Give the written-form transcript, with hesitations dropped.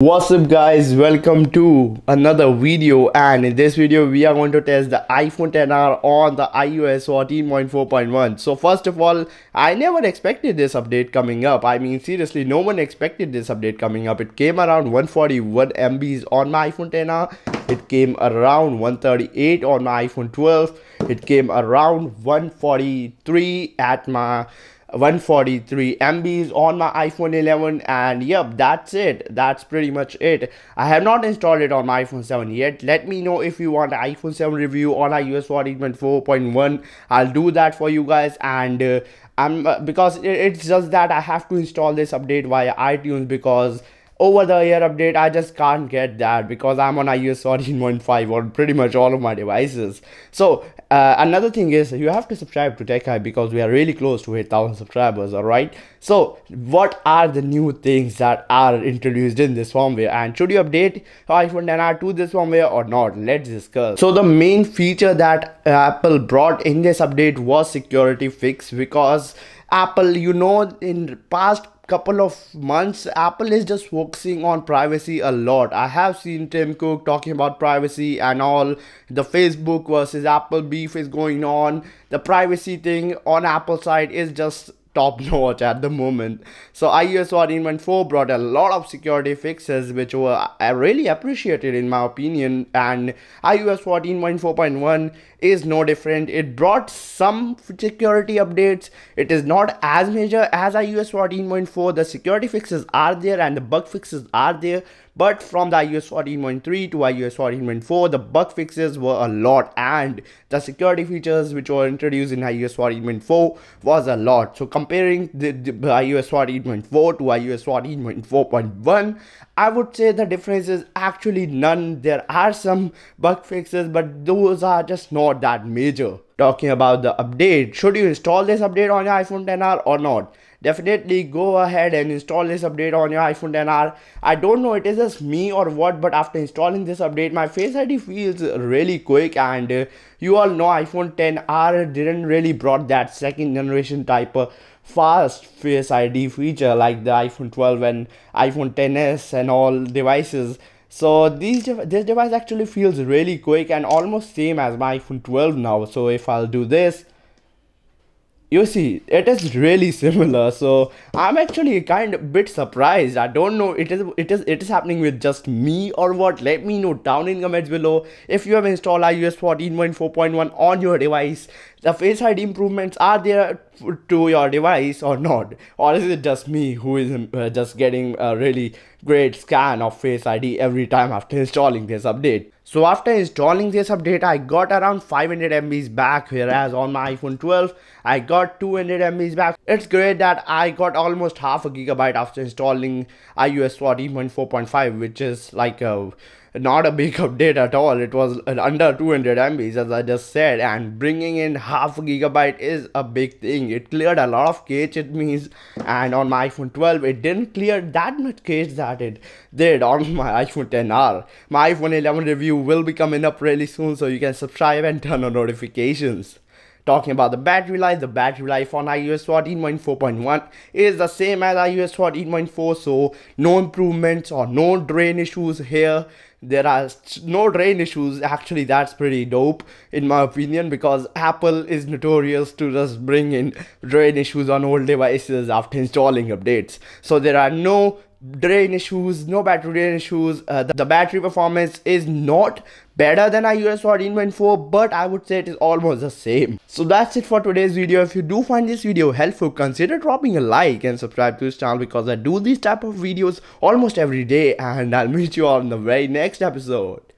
What's up guys, welcome to another video, and in this video we are going to test the iPhone XR on the iOS 14.4.1. so first of all, I never expected this update coming up. I mean, seriously, no one expected this update coming up. It came around 141 MBs on my iPhone XR. It came around 138 on my iPhone 12. It came around 143 at my 143 MBs on my iPhone 11, and yep, that's it. That's pretty much it. I have not installed it on my iPhone 7 yet. Let me know if you want an iPhone 7 review on iOS 14.4.1. I'll do that for you guys, and because it's just that I have to install this update via iTunes, because over the air update I just can't get that, because I'm on iOS 14.5 on pretty much all of my devices. So another thing is, you have to subscribe to Tech Hi, because we are really close to 8,000 subscribers. All right, so what are the new things that are introduced in this firmware, and should you update iPhone XR to this firmware or not? Let's discuss. So the main feature that Apple brought in this update was security fix, because Apple, you know, in past couple of months Apple is just focusing on privacy a lot. I have seen Tim Cook talking about privacy and all. The Facebook versus Apple beef is going on. The privacy thing on Apple side is just top notch at the moment. So iOS 14.4 brought a lot of security fixes which were really appreciated in my opinion, and iOS 14.4.1 is no different. It brought some security updates. It is not as major as iOS 14.4. The security fixes are there and the bug fixes are there, but from the iOS 14.3 to iOS 14.4, the bug fixes were a lot, and the security features which were introduced in iOS 14.4 was a lot. So comparing the iOS 14.4 to iOS 14.4.1, I would say the difference is actually none. There are some bug fixes, but those are just not that major. Talking about the update, should you install this update on your iPhone XR or not? Definitely go ahead and install this update on your iPhone XR. I don't know, it is just me or what, but after installing this update my Face ID feels really quick, and you all know iPhone XR didn't really brought that second generation type of fast Face ID feature like the iPhone 12 and iPhone XS and all devices. So this device actually feels really quick and almost same as my iPhone 12 now. So if I'll do this, you see it is really similar. So I'm actually kind of bit surprised. I don't know, it is happening with just me or what. Let me know down in comments below if you have installed iOS 14.4.1 on your device. The Face ID improvements are there to your device or not, or is it just me who is just getting a really great scan of Face ID every time after installing this update? So after installing this update I got around 500 MBs back, whereas on my iPhone 12 I got 200 MBs back. It's great that I got almost half a gigabyte after installing iOS 14.4.5, which is like a not a big update at all. It was under 200 MBs as I just said, and bringing in half a gigabyte is a big thing. It cleared a lot of cache, it means, and on my iPhone 12 it didn't clear that much cache that it did on my iPhone XR. My iPhone 11 review will be coming up really soon, so you can subscribe and turn on notifications. Talking about the battery life on iOS 14.4.1 is the same as iOS 14.4, so no improvements or no drain issues here. There are no drain issues. Actually, that's pretty dope in my opinion, because Apple is notorious to just bring in drain issues on old devices after installing updates. So there are no drain issues, no battery drain issues. The battery performance is not better than iOS 14.4, but I would say it is almost the same. So that's it for today's video. If you do find this video helpful, consider dropping a like and subscribe to this channel, because I do these type of videos almost every day, and I'll meet you all in the very next episode.